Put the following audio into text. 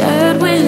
said when